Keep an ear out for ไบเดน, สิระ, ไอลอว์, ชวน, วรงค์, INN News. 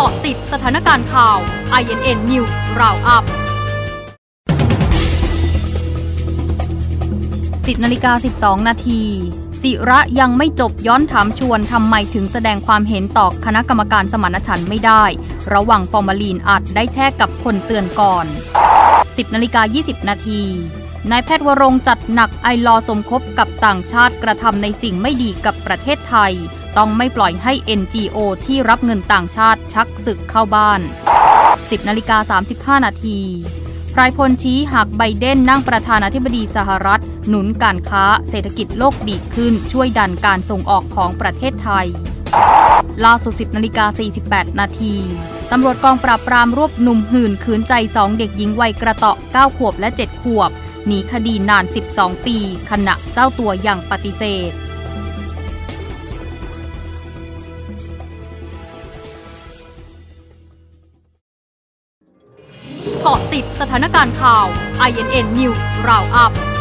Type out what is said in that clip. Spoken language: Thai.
เกาะติดสถานการณ์ข่าว INN News Roundup 10:12 น.ศิระยังไม่จบย้อนถามชวนทำไมถึงแสดงความเห็นต่อคณะกรรมการสมานฉันท์ไม่ได้ระหว่างฟอร์มาลีนอาจได้แช่กับคนเตือนก่อน 10:20 น.นายแพทย์วรงค์จัดหนักไอลอสมคบกับต่างชาติกระทำในสิ่งไม่ดีกับประเทศไทยต้องไม่ปล่อยให้ NGO ที่รับเงินต่างชาติชักศึกเข้าบ้าน 10:35 น.ไพรพลชี้หากไบเดนนั่งประธานาธิบดีสหรัฐหนุนการค้าเศรษฐกิจโลกดีขึ้นช่วยดันการส่งออกของประเทศไทยล่าสุด 10:48 น.ตำรวจกองปราบปรามรวบหนุ่มหื่นขืนใจ2เด็กหญิงวัยกระเตาะ9ขวบและ7ขวบหนีคดีนาน12 ปีขณะเจ้าตัวยังปฏิเสธเกาะติดสถานการณ์ข่าว INN News Roundup